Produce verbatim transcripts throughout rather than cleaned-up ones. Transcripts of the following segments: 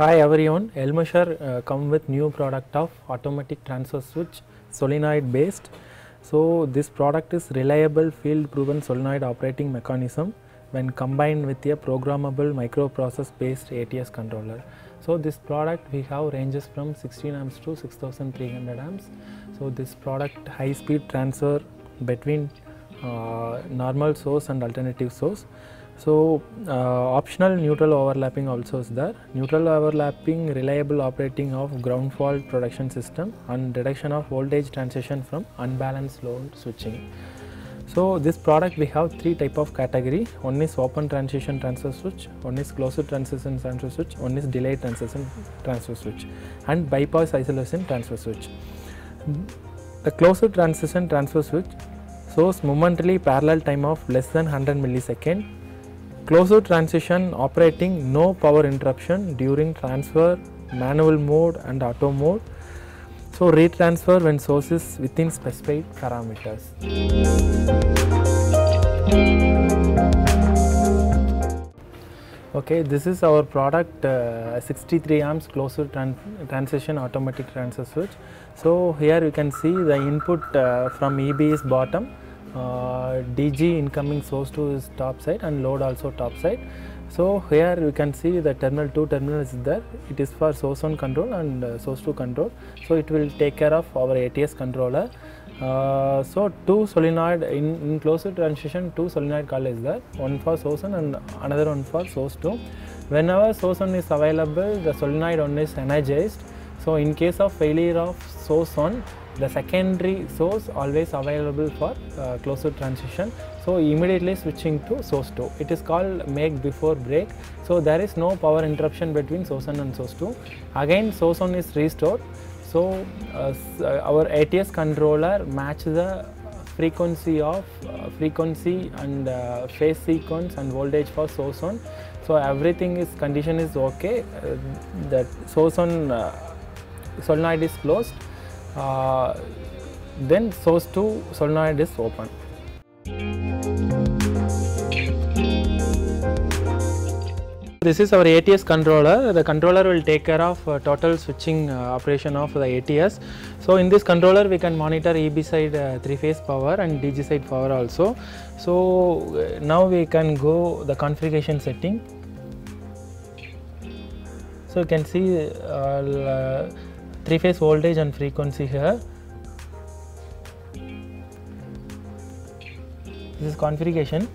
Hi everyone, ElMeasure uh, come with new product of automatic transfer switch, solenoid based. So this product is reliable field proven solenoid operating mechanism when combined with a programmable microprocess based A T S controller. So this product we have ranges from sixteen amps to six thousand three hundred amps. So this product high speed transfer between uh, normal source and alternative source. So uh, optional neutral overlapping also is there. Neutral overlapping reliable operating of ground fault protection system and reduction of voltage transition from unbalanced load switching. So this product we have three type of category. One is open transition transfer switch, one is closed transition transfer switch, one is delayed transition transfer switch and bypass isolation transfer switch. The closed transition transfer switch shows momentarily parallel time of less than one hundred milliseconds. Closed transition operating no power interruption during transfer, manual mode and auto mode. So retransfer when source is within specified parameters. Okay, this is our product uh, sixty-three amps closed tran transition automatic transfer switch. So here you can see the input uh, from E B is bottom. Uh, D G incoming source two is top side and load also top side. So here you can see the terminal two terminal is there. It is for source one control and uh, source two control. So it will take care of our A T S controller. Uh, so two solenoid in, in closed transition two solenoid coil is there. One for source one and another one for source two. Whenever source one is available, the solenoid one is energized. So in case of failure of source one, the secondary source always available for uh, closed transition, so immediately switching to source two. It is called make before break. So there is no power interruption between source one and source two. Again source one is restored, so uh, our A T S controller match the frequency of uh, frequency and uh, phase sequence and voltage for source one. So everything is condition is okay. Uh, that source one uh, solenoid is closed. Uh, then source two solenoid is open. This is our A T S controller. The controller will take care of uh, total switching uh, operation of the A T S. So in this controller we can monitor E B side uh, three phase power and D G side power also. So uh, now we can go the configuration setting. So you can see uh, uh, three phase voltage and frequency here. This is configuration.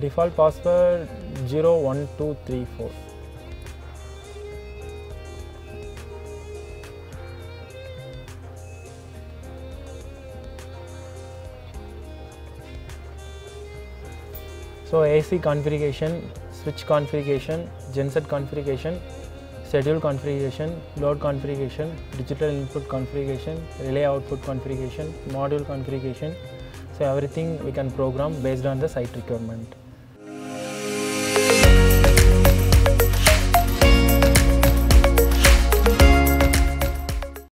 Default password zero one two three four. So A C configuration, switch configuration, genset configuration, schedule configuration, load configuration, digital input configuration, relay output configuration, module configuration. So everything we can program based on the site requirement.